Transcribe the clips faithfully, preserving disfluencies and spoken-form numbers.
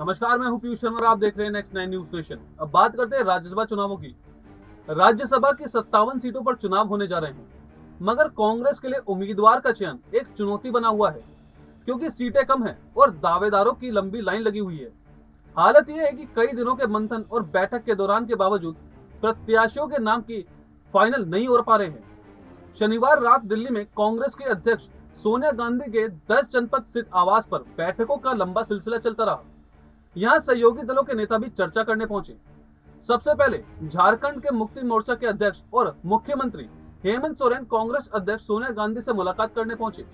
नमस्कार, मैं हूं पीयूष शर्मा और आप देख रहे हैं नेक्स्ट नाइन न्यूज स्टेशन। अब बात करते हैं राज्यसभा चुनावों की। राज्यसभा की सत्तावन सीटों पर चुनाव होने जा रहे हैं, मगर कांग्रेस के लिए उम्मीदवार का चयन एक चुनौती बना हुआ है, क्योंकि सीटें कम है और दावेदारों की लंबी लाइन लगी हुई है। हालत यह है कि कई दिनों के मंथन और बैठक के दौरान के बावजूद प्रत्याशियों के नाम की फाइनल नहीं हो पा रहे हैं। शनिवार रात दिल्ली में कांग्रेस के अध्यक्ष सोनिया गांधी के दस जनपद स्थित आवास पर बैठकों का लंबा सिलसिला चलता रहा। यहां सहयोगी दलों के नेता भी चर्चा करने पहुंचे। सबसे पहले झारखंड के मुक्ति मोर्चा के अध्यक्ष और मुख्यमंत्री हेमंत सोरेन कांग्रेस अध्यक्ष सोनिया गांधी से मुलाकात करने पहुंचे।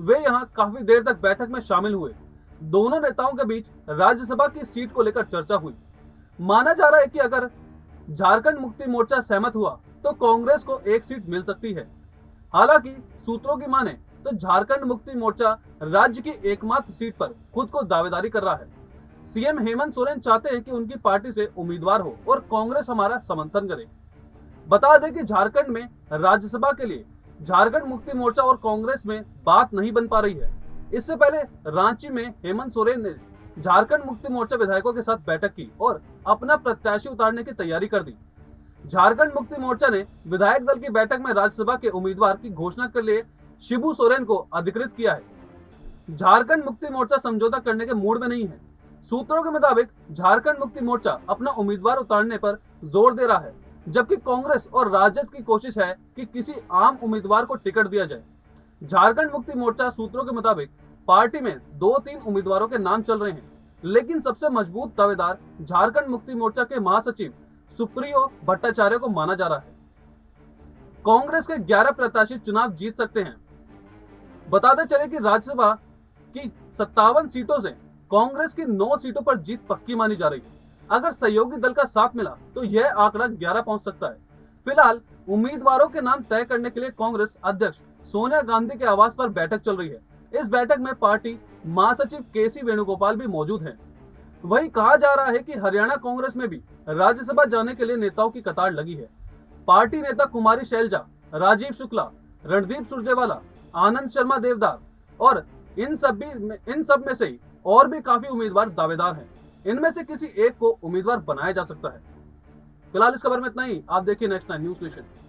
वे यहां काफी देर तक बैठक में शामिल हुए। दोनों नेताओं के बीच राज्यसभा की सीट को लेकर चर्चा हुई। माना जा रहा है कि अगर झारखंड मुक्ति मोर्चा सहमत हुआ तो कांग्रेस को एक सीट मिल सकती है। हालांकि सूत्रों की माने तो झारखंड मुक्ति मोर्चा राज्य की एकमात्र सीट पर खुद को दावेदारी कर रहा है। सीएम हेमंत सोरेन चाहते हैं कि उनकी पार्टी से उम्मीदवार हो और कांग्रेस हमारा समर्थन करे। बता दें कि झारखंड में राज्यसभा के लिए झारखंड मुक्ति मोर्चा और कांग्रेस में बात नहीं बन पा रही है। इससे पहले रांची में हेमंत सोरेन ने झारखंड मुक्ति मोर्चा विधायकों के साथ बैठक की और अपना प्रत्याशी उतारने की तैयारी कर दी। झारखंड मुक्ति मोर्चा ने विधायक दल की बैठक में राज्यसभा के उम्मीदवार की घोषणा के लिए शिबू सोरेन को अधिकृत किया है। झारखंड मुक्ति मोर्चा समझौता करने के मूड में नहीं है। सूत्रों के मुताबिक झारखंड मुक्ति मोर्चा अपना उम्मीदवार उतारने पर जोर दे रहा है, जबकि कांग्रेस और राजद की कोशिश है कि किसी आम उम्मीदवार को टिकट दिया जाए। झारखंड मुक्ति मोर्चा सूत्रों के मुताबिक पार्टी में दो तीन उम्मीदवारों के नाम चल रहे हैं, लेकिन सबसे मजबूत दावेदार झारखंड मुक्ति मोर्चा के महासचिव सुप्रियो भट्टाचार्य को माना जा रहा है। कांग्रेस के ग्यारह प्रत्याशी चुनाव जीत सकते हैं। बताते चले कि राज्यसभा की सत्तावन सीटों से कांग्रेस की नौ सीटों पर जीत पक्की मानी जा रही है। अगर सहयोगी दल का साथ मिला तो यह आंकड़ा ग्यारह पहुंच सकता है। फिलहाल उम्मीदवारों के नाम तय करने के लिए कांग्रेस अध्यक्ष सोनिया गांधी के आवास पर बैठक चल रही है। इस बैठक में पार्टी महासचिव केसी वेणुगोपाल भी मौजूद हैं। वहीं कहा जा रहा है कि हरियाणा कांग्रेस में भी राज्यसभा जाने के लिए नेताओं की कतार लगी है। पार्टी नेता कुमारी शैलजा, राजीव शुक्ला, रणदीप सुरजेवाला, आनंद शर्मा देवदार और इन सब भी इन सब में से ही और भी काफी उम्मीदवार दावेदार हैं। इनमें से किसी एक को उम्मीदवार बनाया जा सकता है। फिलहाल इस खबर में इतना ही। आप देखिए नेक्स्ट नाइन न्यूज स्टेशन।